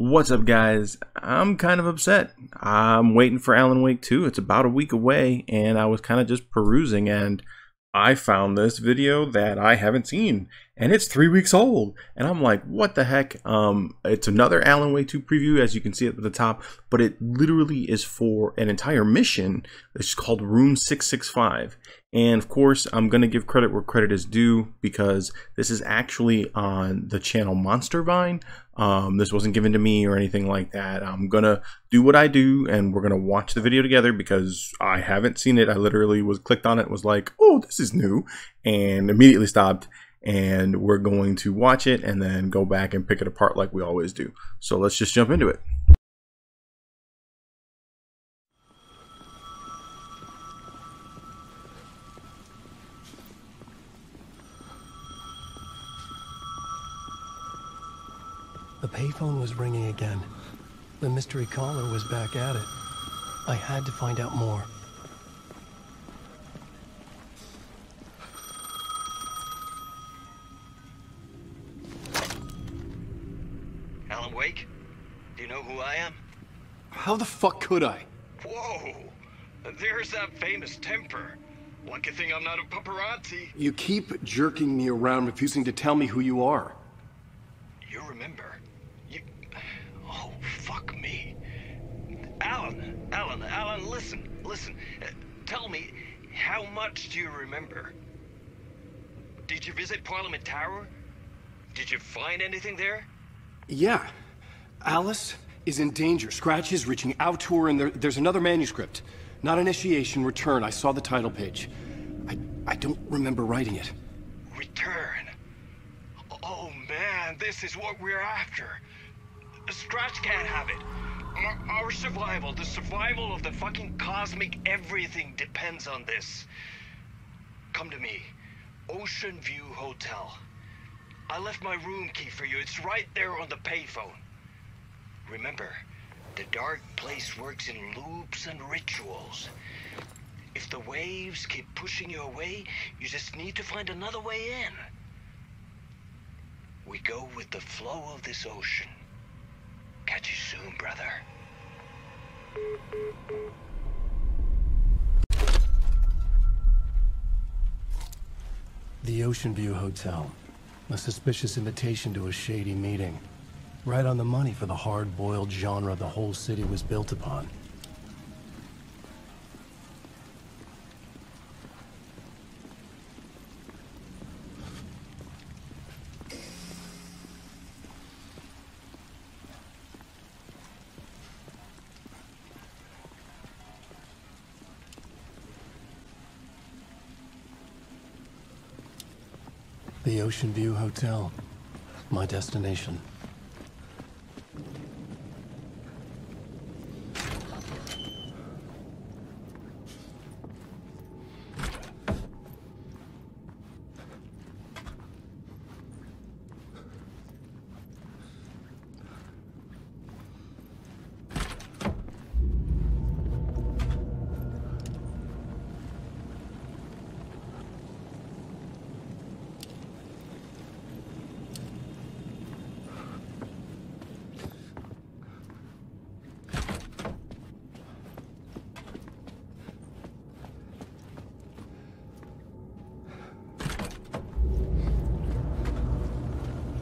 What's up, guys? I'm kind of upset. I'm waiting for Alan Wake 2. It's about a week away, and I was kind of just perusing, and I found this video that I haven't seen, and it's 3 weeks old, and I'm like, what the heck? It's another Alan Wake 2 preview, as you can see at the top, but it literally is for an entire mission. It's called Room 665, and of course, I'm going to give credit where credit is due, because this is actually on the channel Monster Vine. This wasn't given to me or anything like that. I'm going to do what I do, and we're going to watch the video together because I haven't seen it. I literally clicked on it, was like, oh, this is new, and immediately stopped. And we're going to watch it and then go back and pick it apart like we always do. So let's just jump into it. The payphone was ringing again. The mystery caller was back at it. I had to find out more. Alan Wake? Do you know who I am? How the fuck could I? Whoa! There's that famous temper. Lucky thing I'm not a paparazzi. You keep jerking me around, refusing to tell me who you are. You remember? Oh, fuck me. Alan, listen. Tell me, how much do you remember? Did you visit Parliament Tower? Did you find anything there? Yeah. Alice is in danger. Scratch is reaching out to her, and there's another manuscript. Not initiation, return. I saw the title page. I don't remember writing it. Return. Oh, man, this is what we're after. Scratch can't have it. Our survival, the survival of the fucking cosmic everything depends on this. Come to me. Ocean View Hotel. I left my room key for you. It's right there on the payphone. Remember, the dark place works in loops and rituals. If the waves keep pushing you away, you just need to find another way in. We go with the flow of this ocean. Catch you soon, brother. The Ocean View Hotel. A suspicious invitation to a shady meeting. Right on the money for the hard-boiled genre the whole city was built upon. The Ocean View Hotel, my destination.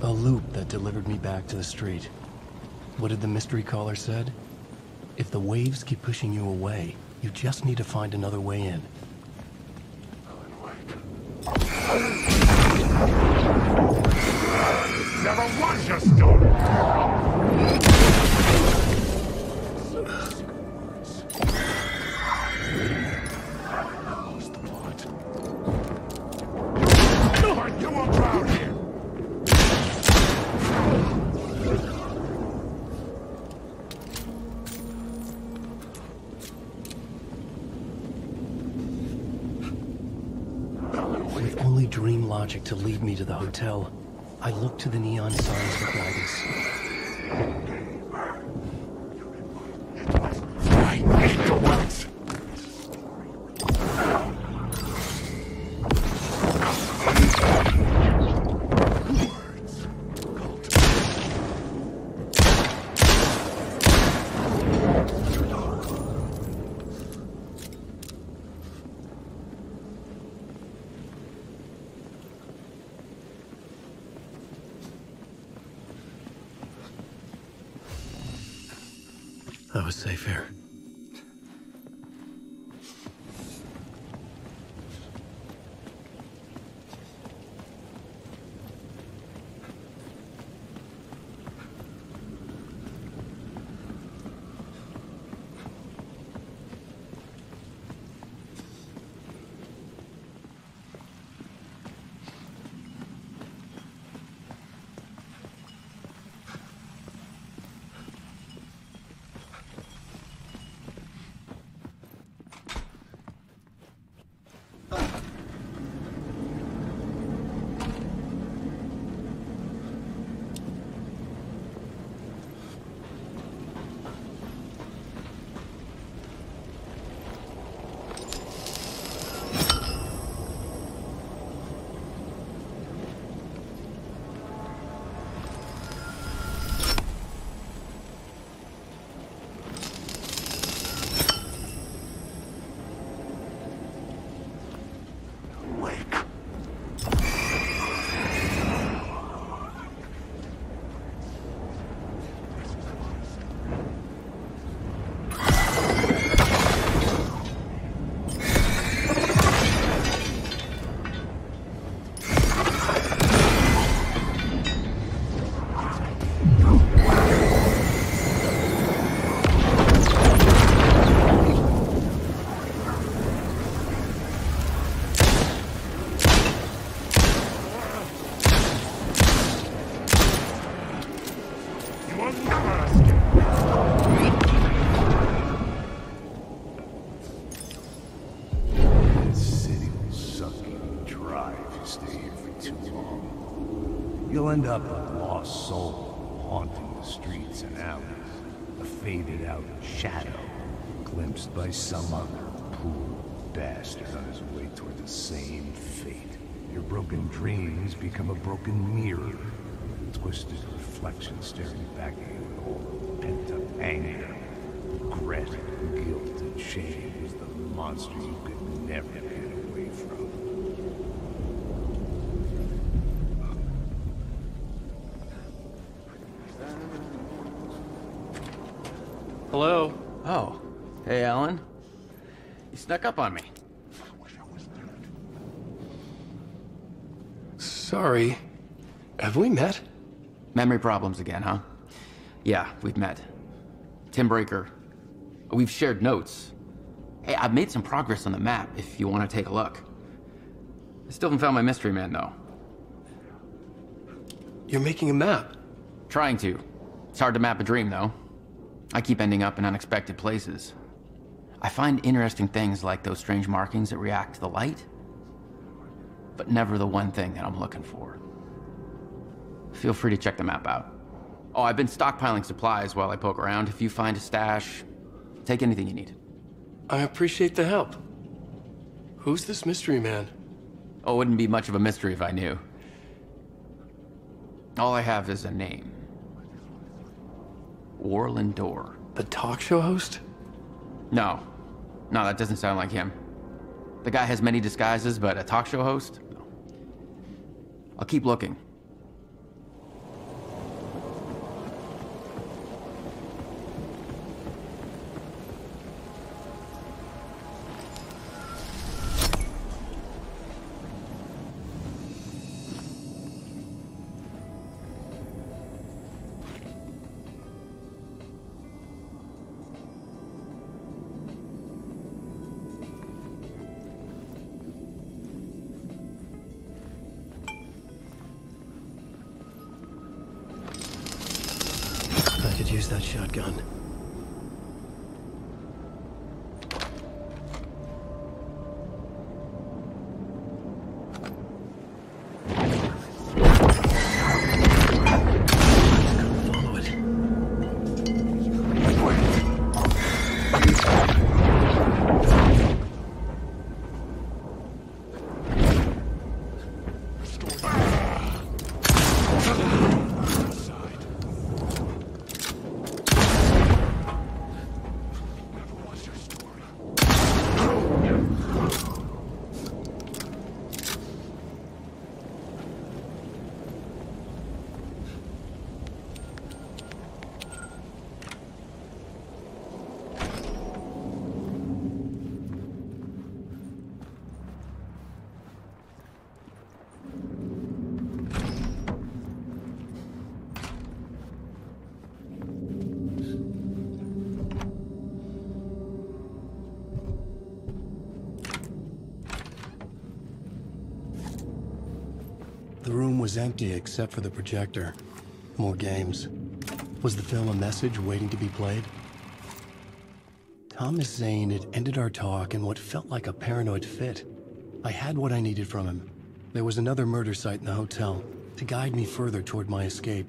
A loop that delivered me back to the street. What did the mystery caller said? If the waves keep pushing you away, you just need to find another way in. Never was a stone. To lead me to the hotel, I looked to the neon signs for guidance. I hate the words. I was safe here. End up a lost soul haunting the streets and alleys, a faded-out shadow glimpsed by some other poor bastard on his way toward the same fate. Your broken dreams become a broken mirror, a twisted reflection staring back at you with all the pent-up anger, regret, guilt, and shame is the monster you could never get away from. Hello? Oh. Hey, Alan. You snuck up on me. I wish I was there. Sorry. Have we met? Memory problems again, huh? Yeah, we've met. Tim Breaker. We've shared notes. Hey, I've made some progress on the map if you want to take a look. I still haven't found my mystery man, though. You're making a map? Trying to. It's hard to map a dream, though. I keep ending up in unexpected places. I find interesting things like those strange markings that react to the light, but never the one thing that I'm looking for. Feel free to check the map out. Oh, I've been stockpiling supplies while I poke around. If you find a stash, take anything you need. I appreciate the help. Who's this mystery man? Oh, it wouldn't be much of a mystery if I knew. All I have is a name. Warlin Door. The talk show host? No, that doesn't sound like him. The guy has many disguises, but a talk show host? No. I'll keep looking. was empty except for the projector. More games. Was the film a message waiting to be played? Thomas Zane had ended our talk in what felt like a paranoid fit. I had what I needed from him. There was another murder site in the hotel to guide me further toward my escape.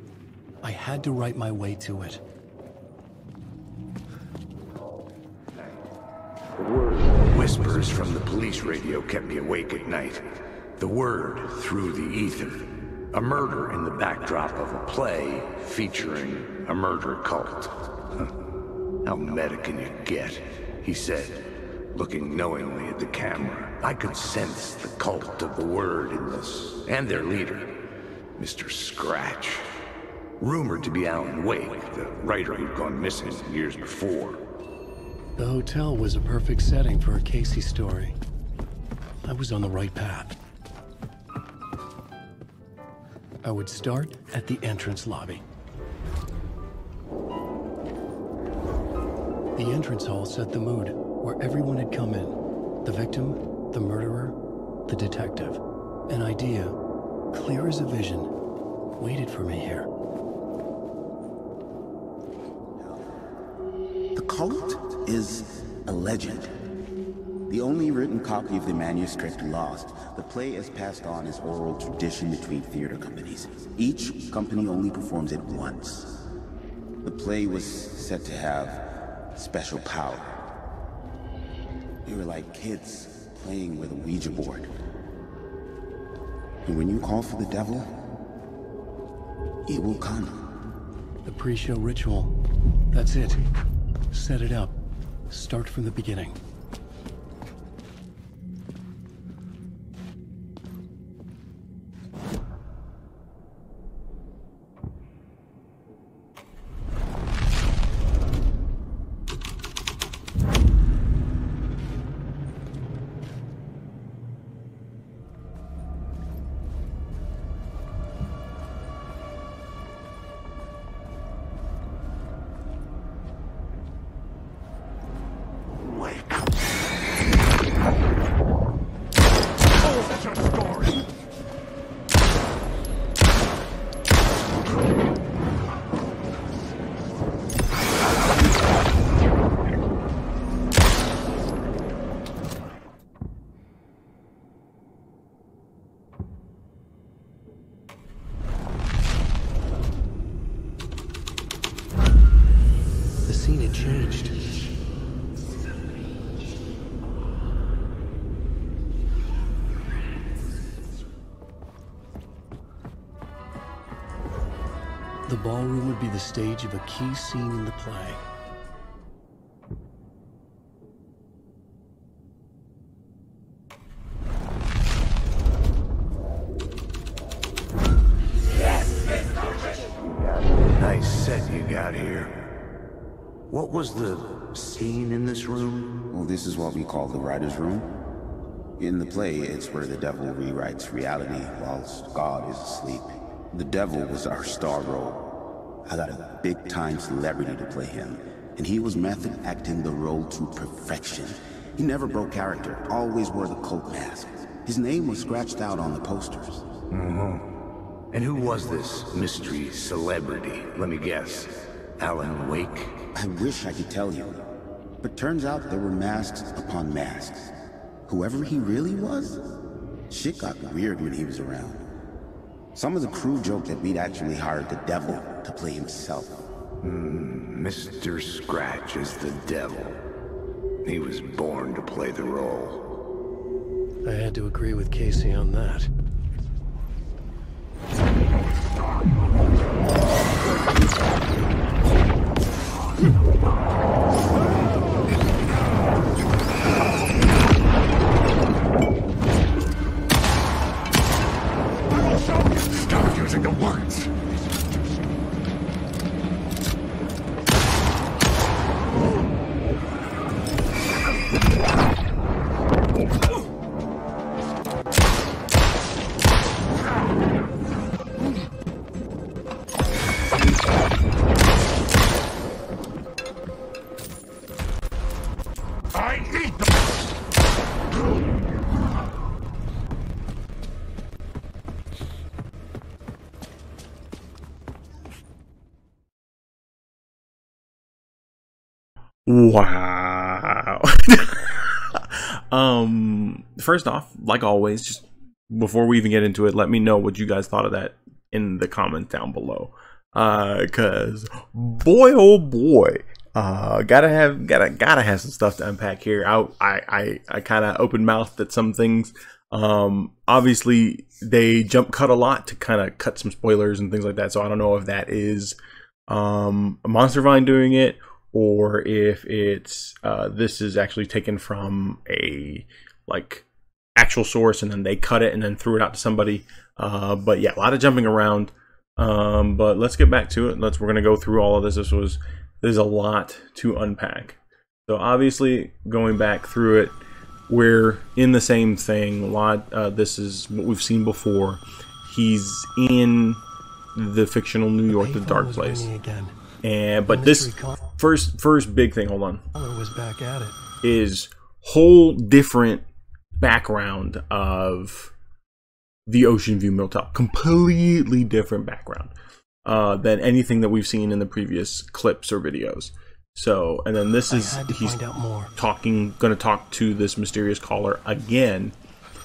I had to write my way to it. Whispers from the police radio kept me awake at night. The word through the ether. A murder in the backdrop of a play featuring a murder cult. How meta can you get? He said, looking knowingly at the camera. I could sense the cult of the word in this, and their leader, Mr. Scratch. Rumored to be Alan Wake, the writer who'd gone missing years before. The hotel was a perfect setting for a Casey story. I was on the right path. I would start at the entrance lobby. The entrance hall set the mood, where everyone had come in. The victim, the murderer, the detective. An idea, clear as a vision, waited for me here. The cult is a legend. The only written copy of the manuscript lost, the play is passed on as oral tradition between theater companies. Each company only performs it once. The play was said to have special power. They were like kids playing with a Ouija board. And when you call for the devil, it will come. The pre-show ritual. That's it. Set it up. Start from the beginning. Ballroom would be the stage of a key scene in the play. Yes, Mr. Nice set you got here. What was the scene in this room? Well, this is what we call the writer's room. In the play, it's where the devil rewrites reality whilst God is asleep. The devil was our star role. I got a big-time celebrity to play him, and he was method acting the role to perfection. He never broke character, always wore the cult mask. His name was scratched out on the posters. Mm-hmm. And who was this mystery celebrity? Let me guess, Alan Wake? I wish I could tell you, but turns out there were masks upon masks. Whoever he really was, shit got weird when he was around. Some of the crew joked that we'd actually hired the devil to play himself. Mr. Scratch is the devil. He was born to play the role. I had to agree with Casey on that. The words. Wow. First off, like always, just before we even get into it, let me know what you guys thought of that in the comments down below. Cause boy, oh boy, gotta have some stuff to unpack here. I kind of open mouthed at some things. Obviously they jump cut a lot to kind of cut some spoilers and things like that. So I don't know if that is Monster Vine doing it, or if it's this is actually taken from a like actual source and then they cut it and then threw it out to somebody. But yeah, a lot of jumping around. But let's get back to it. We're gonna go through all of this. There's a lot to unpack. So obviously going back through it, we're in the same thing. This is what we've seen before. He's in the fictional New York, the Dark Place. But this first big thing, hold on, is whole different background of the Ocean View Hotel. Completely different background than anything that we've seen in the previous clips or videos. So, and then this is, he's gonna talk to this mysterious caller again.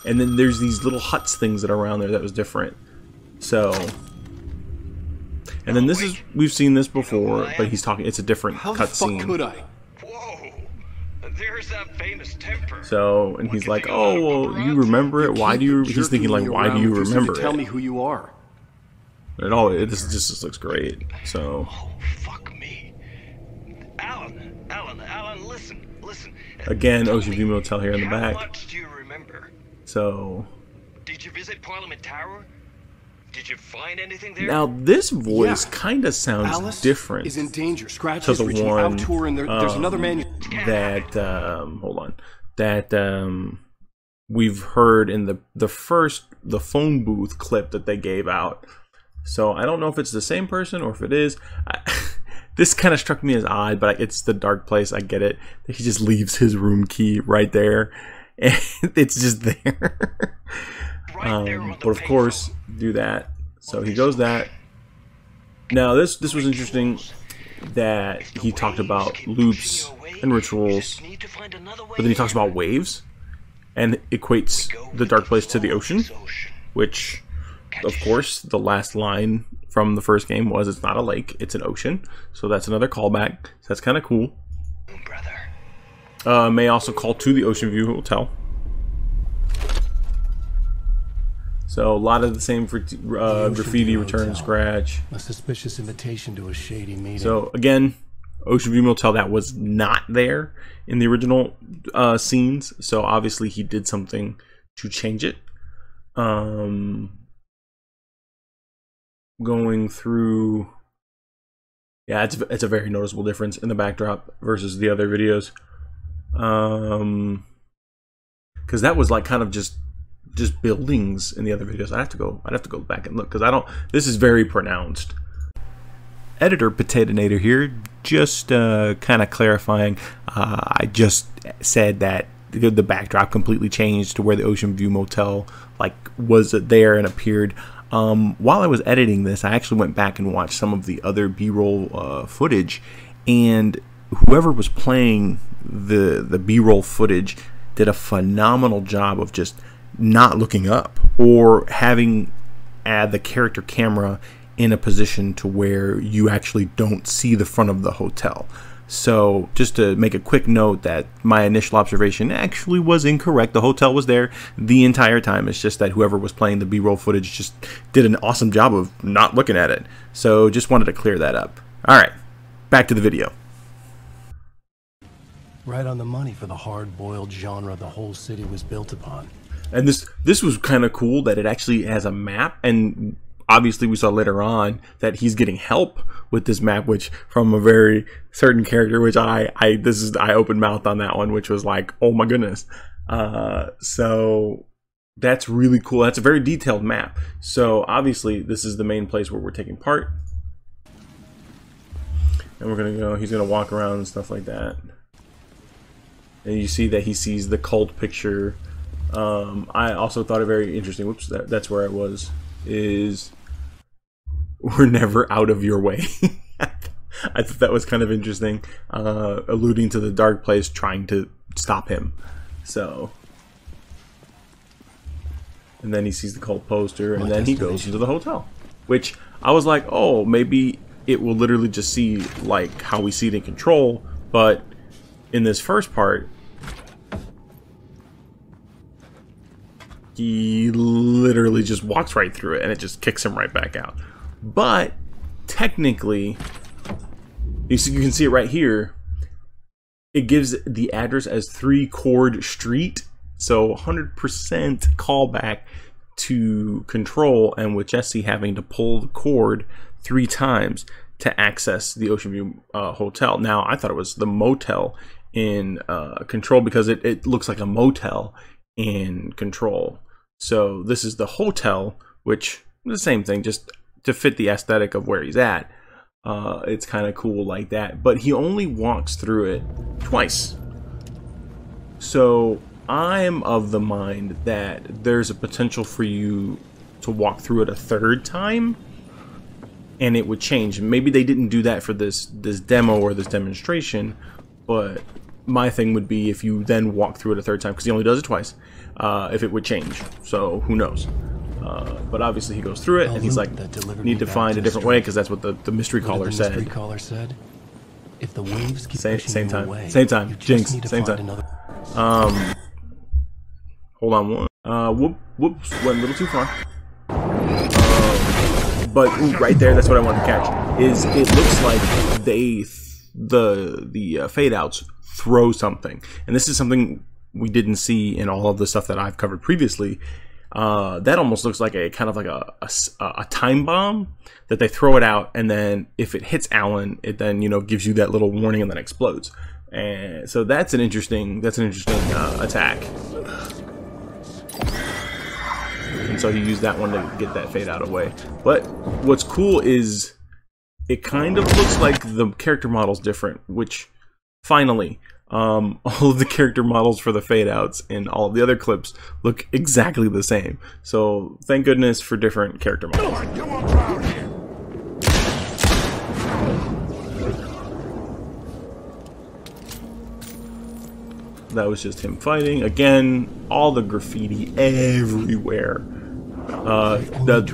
And then there's these little huts things that are around there that was different. So, and then this is, we've seen this before, but he's talking, it's a different cutscene. How the fuck could I? There's that famous temper. So, and he's like, oh, well, you remember it? Why do you, he's thinking like, why do you remember it? Tell me who you are. And all, this looks great. So. Oh, fuck me. Alan, listen. Again, Ocean View Motel here in the back. How much do you remember? So. Did you visit Parliament Tower? Did you find anything there? Now this voice kind of sounds different. Is in danger. Scratch is reaching out to her, and there's another man that hold on, that we've heard in the phone booth clip that they gave out. So I don't know if it's the same person or if it is. This kind of struck me as odd, but it's the Dark Place. I get it. He just leaves his room key right there, and it's just there. But of course do that. So he goes that. Now this was interesting that he talked about loops and rituals, but then he talks about waves and equates the Dark Place to the ocean, which of course the last line from the first game was it's not a lake, it's an ocean. So that's another callback. So that's kind of cool. May also call to the Ocean View Hotel. So a lot of the same graffiti return Scratch. A suspicious invitation to a shady meeting. So again, Ocean View Motel, that was not there in the original scenes. So obviously he did something to change it. Going through, yeah, it's a very noticeable difference in the backdrop versus the other videos. Because that was like kind of just buildings in the other videos. I'd have to go back and look, because this is very pronounced. Editor Potatinator here, just kind of clarifying, I just said that the backdrop completely changed to where the Ocean View Motel like was there and appeared. While I was editing this, I actually went back and watched some of the other b-roll footage, and whoever was playing the b-roll footage did a phenomenal job of just not looking up or having the character camera in a position to where you actually don't see the front of the hotel. So just to make a quick note that my initial observation actually was incorrect. The hotel was there the entire time. It's just that whoever was playing the B-roll footage just did an awesome job of not looking at it. So just wanted to clear that up. All right, back to the video. Right on the money for the hard-boiled genre the whole city was built upon. And this was kind of cool that it actually has a map, and obviously we saw later on that he's getting help with this map, which from a very certain character, which I open mouthed on that one, which was like, oh my goodness. So that's really cool. That's a very detailed map. So obviously this is the main place where we're taking part, and we're gonna go. He's gonna walk around and stuff like that, and you see that he sees the cult picture. I also thought it very interesting, whoops, that's where I was, is we're never out of your way. I thought that was kind of interesting, alluding to the dark place trying to stop him. So, and then he sees the cult poster, and then he goes into the hotel, which I was like, oh, maybe it will literally just see like how we see it in Control, but in this first part, he literally just walks right through it and it just kicks him right back out. But technically, you see, you can see it right here. It gives the address as 3 Cord Street, so 100% callback to Control, and with Jesse having to pull the cord 3 times to access the Ocean View Hotel. Now, I thought it was the motel in Control because it looks like a motel in Control. So this is the hotel, which is the same thing, just to fit the aesthetic of where he's at. It's kind of cool like that, but he only walks through it twice. So I'm of the mind that there's a potential for you to walk through it a 3rd time and it would change. Maybe they didn't do that for this demo or this demonstration, but my thing would be if you then walk through it a 3rd time, because he only does it twice, if it would change. So who knows? But obviously he goes through it, and he's like, need to find a different way, because that's what the mystery caller said. If the waves keep pushing you away, same time, Jinx, same time. Hold on one. Whoops, went a little too far. But ooh, right there, that's what I wanted to catch. Is it looks like they the fade outs throw something, and this is something we didn't see in all of the stuff that I've covered previously. That almost looks like a kind of like a time bomb that they throw it out, and then if it hits Alan, it then, you know, gives you that little warning and then explodes. And so that's an interesting attack. And so he used that one to get that fade out of the way. But what's cool is it kind of looks like the character model's different, which finally. All of the character models for the fade outs and all of the other clips look exactly the same. So thank goodness for different character models. That was just him fighting. Again, all the graffiti everywhere.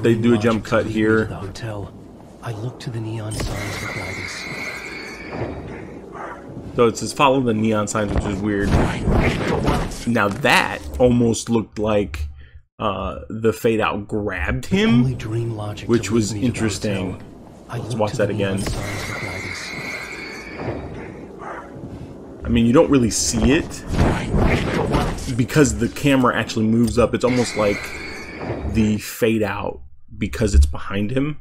They do a jump cut here. The hotel. I look to the neon signs for guidance. So it says follow the neon signs, which is weird. Now that almost looked like the fade out grabbed him, which was interesting. Let's watch that again. I mean, you don't really see it because the camera actually moves up. It's almost like the fade out, because it's behind him,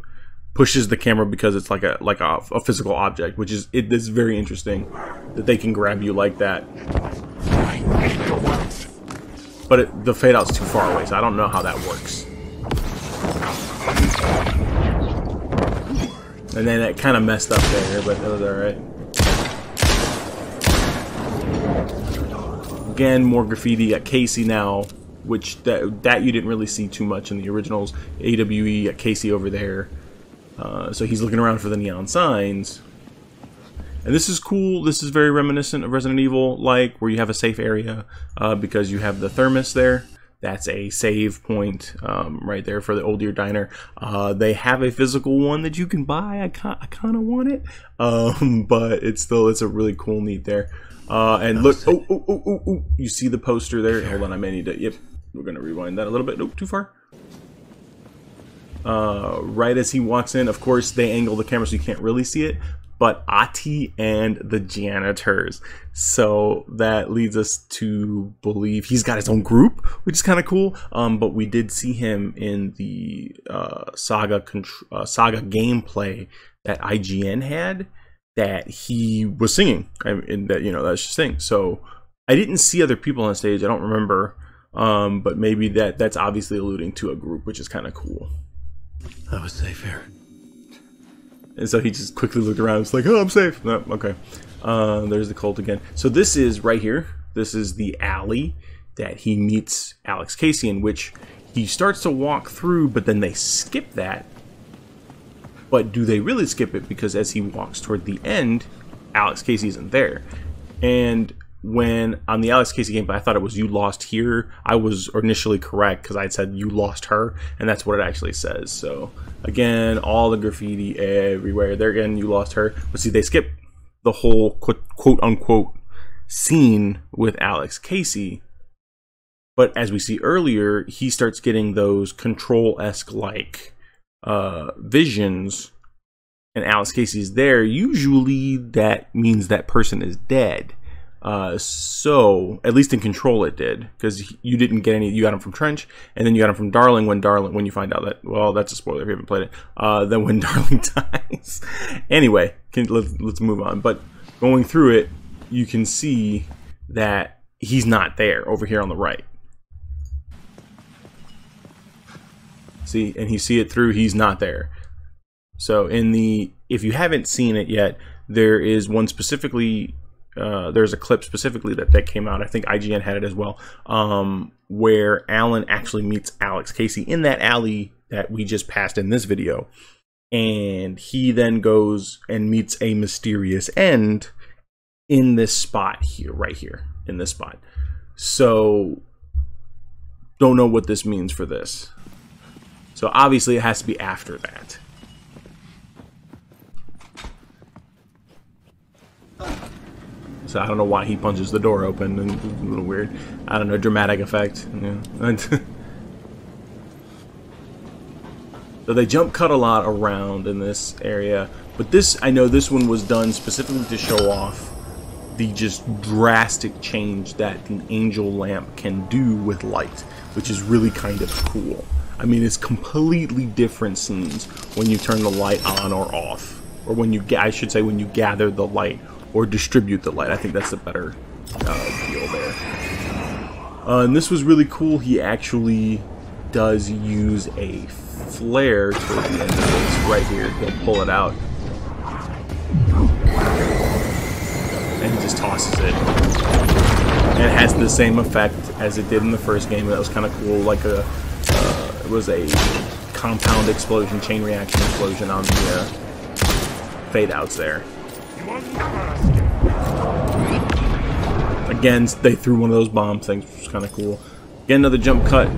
pushes the camera because it's like a physical object, which is it is very interesting that they can grab you like that. But the fade out's too far away, so I don't know how that works. And then it kind of messed up there, but that was all right. Again, more graffiti at Casey now, which that you didn't really see too much in the originals. AWE at Casey over there. So he's looking around for the neon signs, and this is cool. This is very reminiscent of Resident Evil, like where you have a safe area because you have the thermos there. That's a save point right there for the Old Deer Diner. They have a physical one that you can buy. I kind of want it, but it's a really cool need there. And look, oh, you see the poster there. Hold on, I may need to. Yep, we're gonna rewind that a little bit. Nope, too far. Right as he walks in, of course, they angle the camera so you can't really see it, but Ati and the janitors. So that leads us to believe he's got his own group, which is kind of cool. But we did see him in the Saga gameplay that IGN had, that he was singing. And that, you know, that's his thing. So I didn't see other people on stage. I don't remember, but maybe that's obviously alluding to a group, which is kind of cool. I was safe here. And so he just quickly looked around. It's like, oh, I'm safe. No, okay. There's the cult again. So this is right here. This is the alley that he meets Alex Casey in, which he starts to walk through, but then they skip that But do they really skip it? Because as he walks toward the end, Alex Casey isn't there. And when on the Alex Casey gameplay, I thought it was you lost here. I was initially correct because I had said you lost her, and that's what it actually says. So again, all the graffiti everywhere. There again, you lost her. But see, they skip the whole quote unquote scene with Alex Casey. But as we see earlier, he starts getting those Control-esque like visions, and Alex Casey's there. Usually that means that person is dead. So at least in Control it did, because you didn't get any. You got him from Trench, and then you got him from Darling when you find out that, well, that's a spoiler if you haven't played it. Then when Darling dies. Anyway, let's move on. But going through it, you can see that he's not there over here on the right. See, and you see it through. He's not there. So in the, if you haven't seen it yet, there is one specifically. There's a clip specifically that came out. I think IGN had it as well, where Alan actually meets Alex Casey in that alley that we just passed in this video, and he then goes and meets a mysterious end in this spot here, right here, in this spot. So, don't know what this means for this. So obviously it has to be after that. So I don't know why he punches the door open, and a little weird. I don't know, dramatic effect. Yeah. So they jump cut a lot around in this area, but this, I know this one was done specifically to show off the just drastic change that the angel lamp can do with light, which is really kind of cool. I mean, it's completely different scenes when you turn the light on or off, or when you, I should say, when you gather the light or distribute the light. I think that's a better deal there. And this was really cool. He actually does use a flare toward the end of this right here. He'll pull it out. And he just tosses it. And it has the same effect as it did in the first game. That was kind of cool. Like a, it was a compound explosion, chain reaction explosion on the fade outs there. Again, they threw one of those bomb things, which was kind of cool. Again, another jump cut,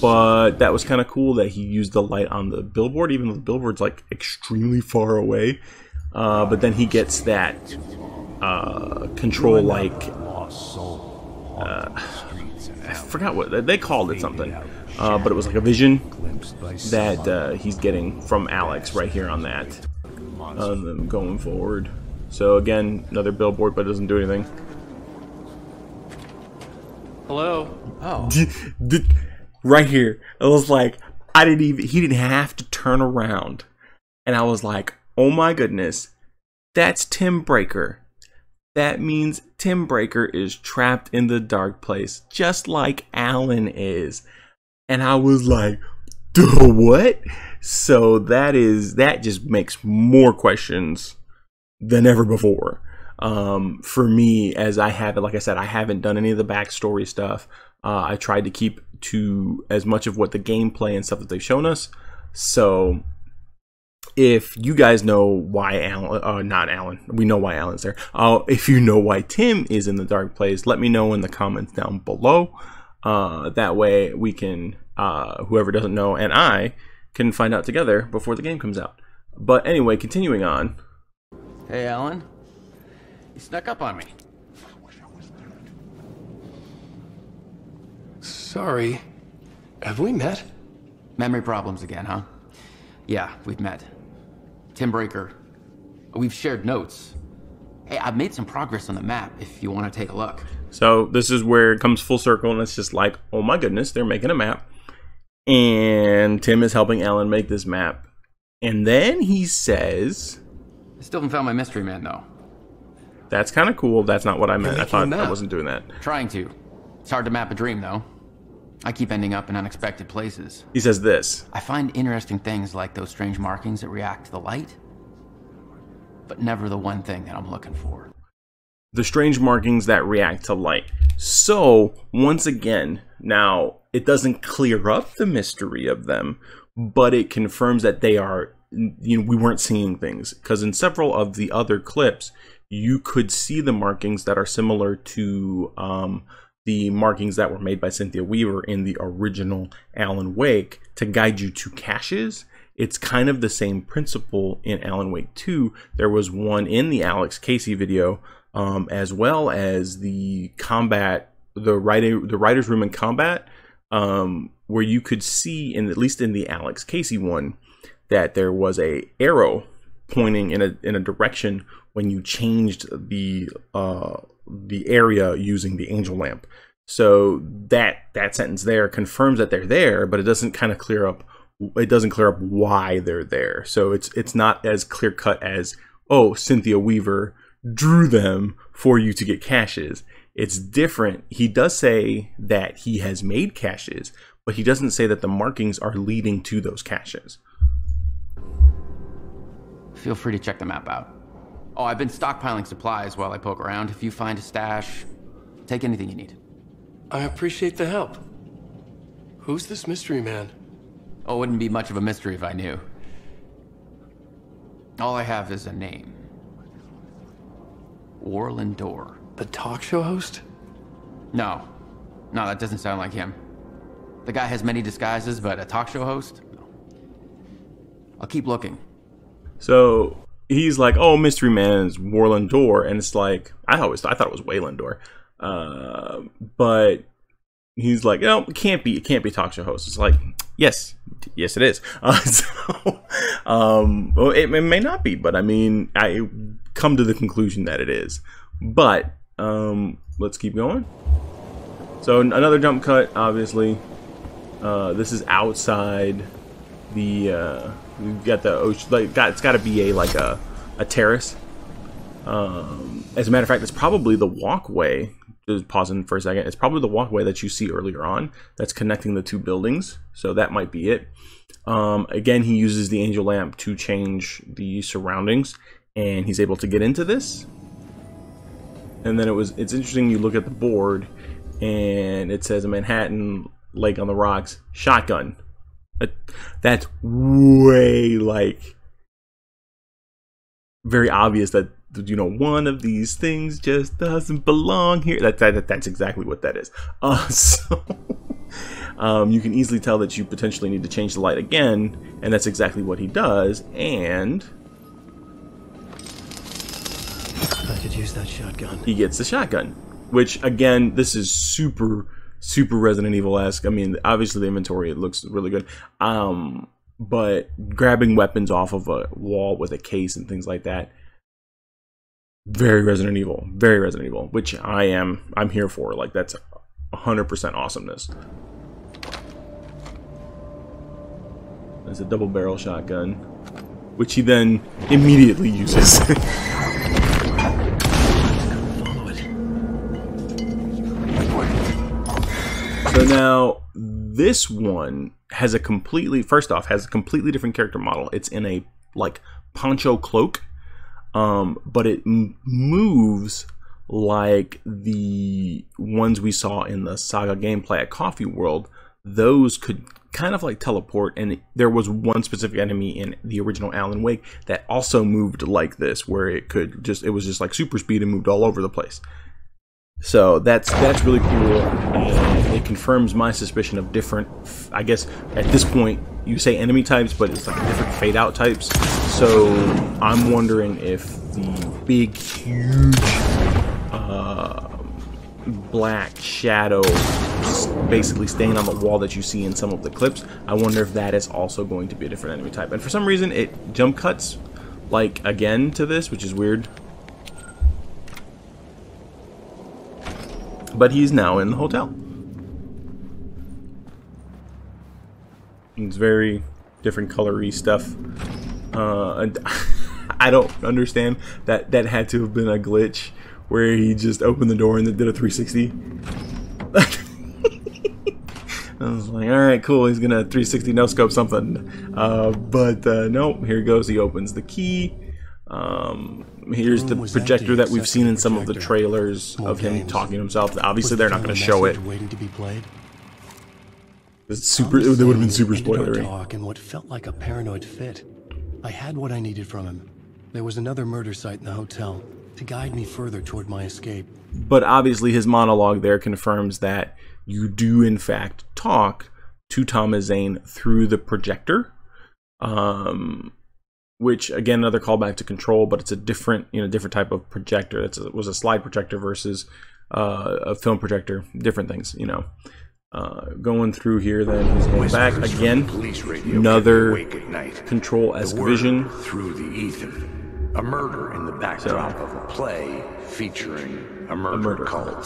but that was kind of cool that he used the light on the billboard, even though the billboard's like extremely far away. But then he gets that Control, like, I forgot what they called it, something, but it was like a vision that he's getting from Alex right here on that. On them going forward. So again, another billboard, but it doesn't do anything. Hello. Oh. Right here. It was like, I didn't even, he didn't have to turn around. And I was like, oh my goodness, that's Tim Breaker. That means Tim Breaker is trapped in the dark place, just like Alan is. And I was like, duh, what? So that is, that just makes more questions than ever before for me, as I haven't, like I said, I haven't done any of the backstory stuff. I tried to keep to as much of what the gameplay and stuff that they've shown us. So if you guys know why Alan, not Alan, we know why Alan's there. If you know why Tim is in the dark place, let me know in the comments down below. That way we can, whoever doesn't know and I can find out together before the game comes out. But anyway, continuing on. Hey, Alan. You snuck up on me. I wish I was there. Sorry. Have we met? Memory problems again, huh? Yeah, we've met. Tim Breaker. We've shared notes. Hey, I've made some progress on the map if you want to take a look. So this is where it comes full circle, and it's just like, oh my goodness, they're making a map. And Tim is helping Alan make this map. And then he says, I still haven't found my mystery man, though. That's kind of cool. That's not what I meant. I thought I wasn't doing that. Trying to. It's hard to map a dream, though. I keep ending up in unexpected places. He says this. I find interesting things like those strange markings that react to the light, but never the one thing that I'm looking for. The strange markings that react to light. So, once again, now, it doesn't clear up the mystery of them, but it confirms that they are you know, we weren't seeing things, because in several of the other clips you could see the markings that are similar to the markings that were made by Cynthia Weaver in the original Alan Wake to guide you to caches. It's kind of the same principle in Alan Wake 2. There was one in the Alex Casey video, as well as the combat, the writer's room in combat, where you could see, in at least in the Alex Casey one, that there was an arrow pointing in a direction when you changed the area using the angel lamp. So that sentence there confirms that they're there, but it doesn't kind of clear up. It doesn't clear up why they're there. So it's not as clear cut as, oh, Cynthia Weaver drew them for you to get caches. It's different. He does say that he has made caches, but he doesn't say that the markings are leading to those caches. Feel free to check the map out. Oh, I've been stockpiling supplies while I poke around. If you find a stash, take anything you need. I appreciate the help. Who's this mystery man? Oh, it wouldn't be much of a mystery if I knew. All I have is a name. Warlin Door. The talk show host? No. No, that doesn't sound like him. The guy has many disguises, but a talk show host? No. I'll keep looking. So he's like, oh, mystery man is Warlin Door, and it's like, I thought it was Waylon Door. But he's like, no, it can't be talk show host. It's like, yes it is. Well, it may not be, but I mean, I come to the conclusion that it is. But let's keep going. So another jump cut, obviously. This is outside the we've got the ocean, like, it's got to be a terrace. As a matter of fact, it's probably the walkway. Just pausing for a second. It's probably the walkway that you see earlier on that's connecting the two buildings. So that might be it. Again, he uses the angel lamp to change the surroundings, and he's able to get into this. And then it's interesting. You look at the board, and it says Manhattan, Lake on the Rocks, shotgun. That's way, like, very obvious that, you know, one of these things just doesn't belong here. That's exactly what that is. You can easily tell that you potentially need to change the light again, and that's exactly what he does. And I could use that shotgun. He gets the shotgun, which, again, this is super Resident Evil-esque. I mean, obviously the inventory, it looks really good. But grabbing weapons off of a wall with a case and things like that, very Resident Evil, which I'm here for. Like, that's 100% awesomeness. That's a double barrel shotgun, which he then immediately uses. So now this one has a completely, first off, has a completely different character model. It's in a, like, poncho cloak. But it moves like the ones we saw in the Saga gameplay at Coffee World. Those could kind of, like, teleport, and there was one specific enemy in the original Alan Wake that also moved like this, where it was just like super speed and moved all over the place. So that's really cool, and it confirms my suspicion of different, I guess at this point you say enemy types, but it's like different fade out types. So I'm wondering if the big huge black shadow basically staying on the wall that you see in some of the clips, I wonder if that is also going to be a different enemy type. And for some reason it jump cuts, like, again to this, which is weird. But he's now in the hotel. It's very different colory stuff. And I don't understand that had to have been a glitch where he just opened the door and did a 360. I was like, all right, cool. He's gonna 360 no scope something. But nope. Here goes. He opens the key. Here's the projector that we've seen in some of the trailers of him talking to himself. Obviously, they're not going to show it. It's super. It would have been super spoilery. And what felt like a paranoid fit. I had what I needed from him. There was another murder site in the hotel to guide me further toward my escape. But obviously his monologue there confirms that you do in fact talk to Thomas Zane through the projector, which again, another callback to Control, but it's a different, different type of projector. It was a slide projector versus a film projector, different things, going through here. Then he's going back again, another Control-esque vision through the ether. A murder in the backdrop of a play featuring a murder cult.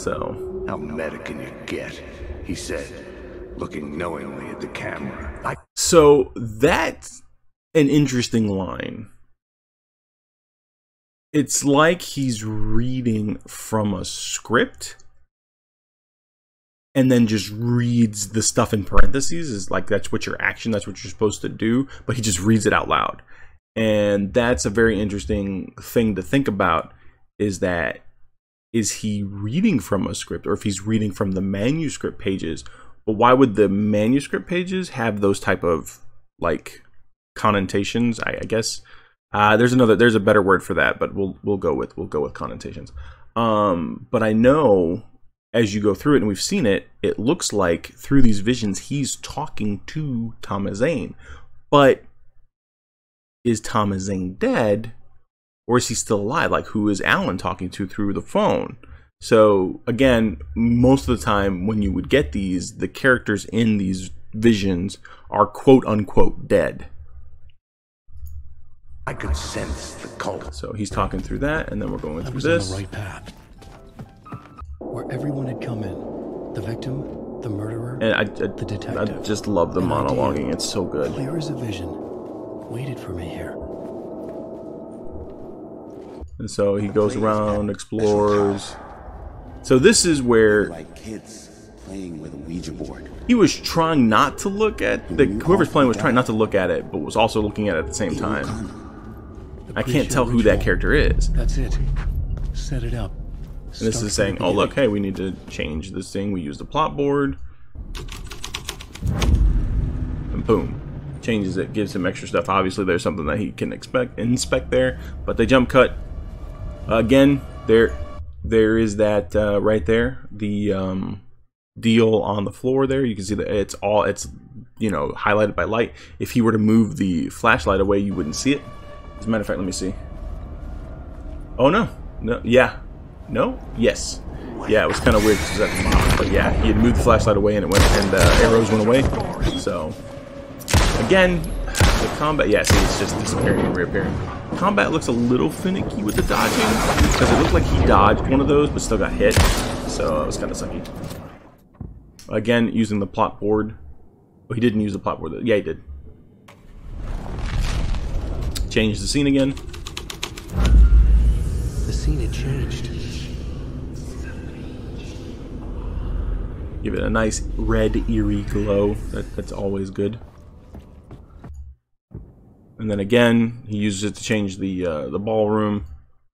So how meta can you get? He said, looking knowingly at the camera. So that's an interesting line. It's like he's reading from a script and then just reads the stuff in parentheses. Is like, that's what your action, that's what you're supposed to do, but he just reads it out loud. And that's a very interesting thing to think about, is that, is he reading from a script, or if he's reading from the manuscript pages? But why would the manuscript pages have those type of like connotations? I guess there's a better word for that, but we'll go with connotations. But I know as you go through it, and we've seen it, it looks like through these visions he's talking to Thomas Zane. But is Thomas Zane dead, or is he still alive? Like, who is Alan talking to through the phone? So again, most of the time when you would get these, the characters in these visions are quote unquote dead. I could sense the cult. So he's talking through that, and then we're going through this. On the right path, where everyone had come in, the victim, the murderer, and the detective. I just love the monologuing; it's so good. Clear as a vision. Waited for me here. And so he goes around, explores. So this is where, like kids playing with a Ouija board, he was trying not to look at the, whoever's playing was trying not to look at it, but was also looking at it at the same time. I can't tell who that character is. That's it. Set it up. And this is saying, oh look, hey, we need to change this thing. We use the plot board. And boom. Changes it, gives him extra stuff. Obviously there's something that he can inspect there, but they jump cut again. There is that right there, the deal on the floor there. You can see that it's all, it's highlighted by light. If he were to move the flashlight away, you wouldn't see it. As a matter of fact, let me see. Oh no, yeah, no, yes, yeah, it was kind of weird because that's mom, but yeah, he had moved the flashlight away and it went, and the arrows went away. So again, the combat, yes, it's just disappearing and reappearing. Combat looks a little finicky with the dodging, because it looked like he dodged one of those but still got hit, so it was kind of sucky. Again, using the plot board. Oh, he didn't use the plot board. Yeah, he did. Change the scene again. The scene had changed. Give it a nice red, eerie glow. That's always good. And then again, he uses it to change the ballroom.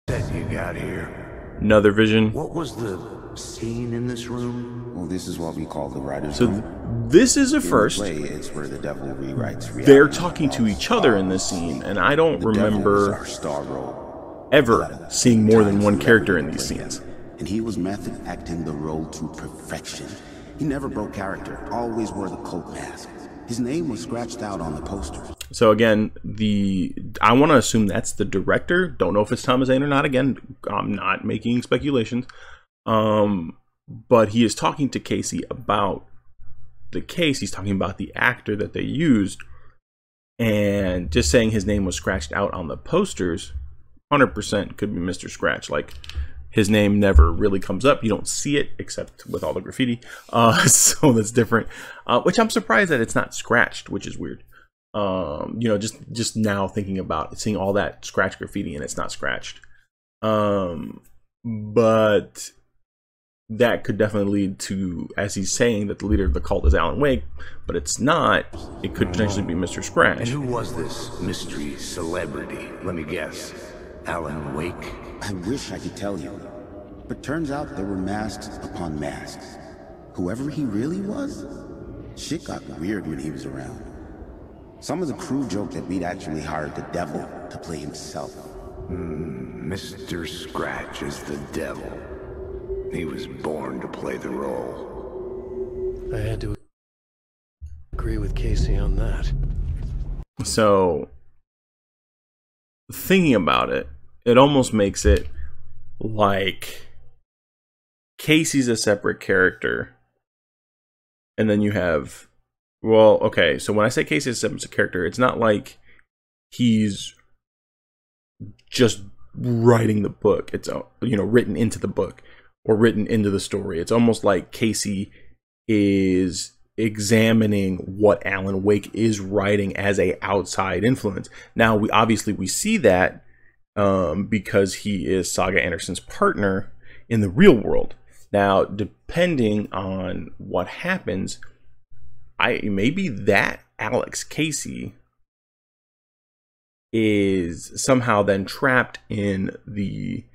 That you got here. Another vision. What was the scene in this room? Well, this is what we call the writer's room. So this is a first. Play is where the devil rewrites reality. They're talking to each other in this scene, and I don't remember ever seeing more than one character in these scenes. And he was method acting the role to perfection. He never broke character, always wore the cult mask. His name was scratched out on the poster. So again, I want to assume that's the director. Don't know if it's Thomas Zane or not. Again, I'm not making speculations. But he is talking to Casey about the case. He's talking about the actor that they used, and just saying his name was scratched out on the posters. 100% could be Mr. Scratch. Like, his name never really comes up. You don't see it except with all the graffiti. So that's different. Which I'm surprised that it's not scratched, which is weird. Just now thinking about it, seeing all that scratch graffiti and it's not scratched. But that could definitely lead to, as he's saying, that the leader of the cult is Alan Wake, but it's not. It could potentially be Mr. Scratch. And who was this mystery celebrity? Let me guess. Alan Wake? I wish I could tell you, but turns out there were masks upon masks. Whoever he really was, shit got weird when he was around. Some of the crew joked that we'd actually hired the devil to play himself. Mr. Scratch is the devil. He was born to play the role. I had to agree with Casey on that. So, thinking about it, it almost makes it like Casey's a separate character. And then you have, well, okay, so when I say Casey's a separate character, it's not like he's just writing the book. It's, you know, written into the book or written into the story. It's almost like Casey is examining what Alan Wake is writing as a outside influence. Now, we obviously see that because he is Saga Anderson's partner in the real world. Now, depending on what happens, maybe that Alex Casey is somehow then trapped in the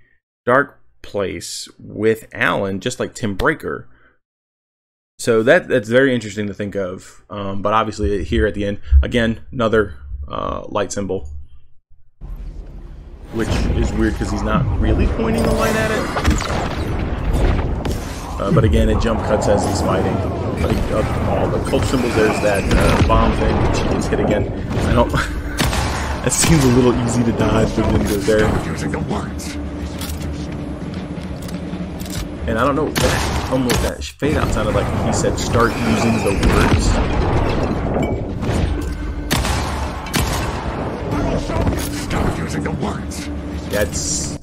dark place with Alan, just like Tim Breaker. So that's very interesting to think of. But obviously here at the end, again, another light symbol, which is weird because he's not really pointing the light at it. But again, it jump cuts as he's fighting. Like, all the cult symbols, there's that bomb thing, which he gets hit again. I don't... That seems a little easy to dodge, but then goes there. And I don't know what almost that fade out sounded like. He said, "Start using the words." Start using the words. That's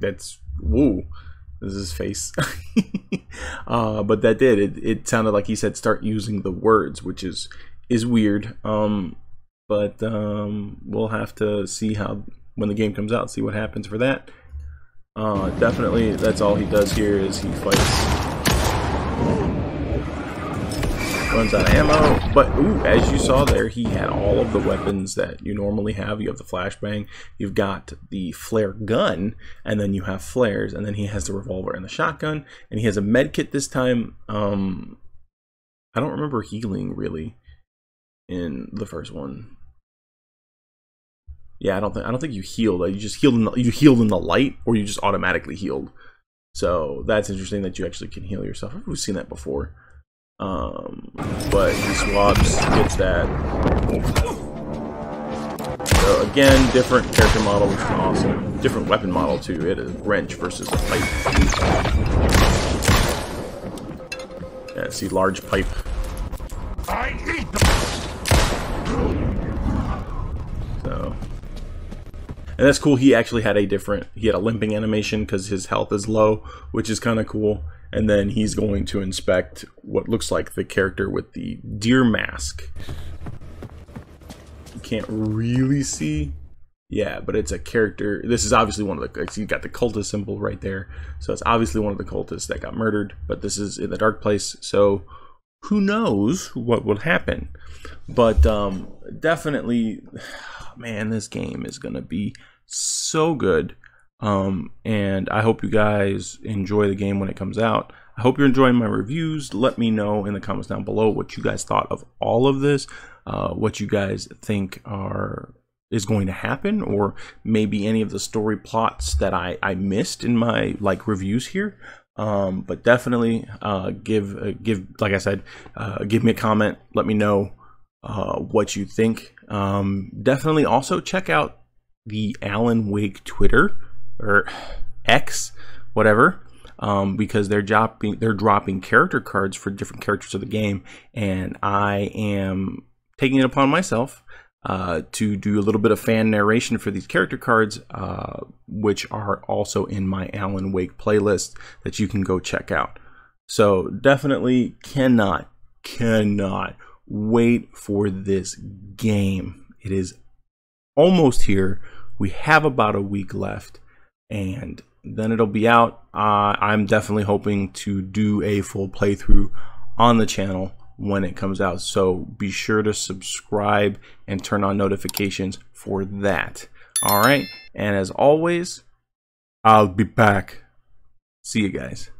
that's woo. This is his face. But that did it. It sounded like he said, "Start using the words," which is weird. But we'll have to see how, when the game comes out, see what happens for that. Definitely, that's all he does here is he fights. Runs out of ammo, but ooh, as you saw there, he had all of the weapons that you normally have. You have the flashbang, you've got the flare gun, and then you have flares, and then he has the revolver and the shotgun, and he has a med kit this time. I don't remember healing really in the first one. Yeah, I don't think you healed. You just healed. You healed in the light, or you just automatically healed. So that's interesting that you actually can heal yourself. I've never seen that before. But he swaps, gets that. So again, different character model, which is awesome. Different weapon model too. It is wrench versus a pipe. Yeah, see, large pipe. I need them. So, and that's cool. He actually had a different. He had a limping animation because his health is low, which is kind of cool. And then he's going to inspect what looks like the character with the deer mask. You can't really see. Yeah, but it's a character. This is obviously one of the. You got the cultist symbol right there, so it's obviously one of the cultists that got murdered. But this is in the dark place, so. Who knows what will happen, but definitely, man, this game is going to be so good, and I hope you guys enjoy the game when it comes out. I hope you're enjoying my reviews. Let me know in the comments down below what you guys thought of all of this, what you guys think is going to happen, or maybe any of the story plots that I missed in my reviews here. But definitely, like I said, give me a comment, let me know, what you think. Definitely also check out the Alan Wake Twitter or X, whatever, because they're dropping character cards for different characters of the game. And I am taking it upon myself, to do a little bit of fan narration for these character cards, which are also in my Alan Wake playlist that you can go check out. So definitely cannot wait for this game. It is almost here. We have about a week left, and then it'll be out. I'm definitely hoping to do a full playthrough on the channel when it comes out, so be sure to subscribe and turn on notifications for that. All right, and as always, I'll be back. See you guys.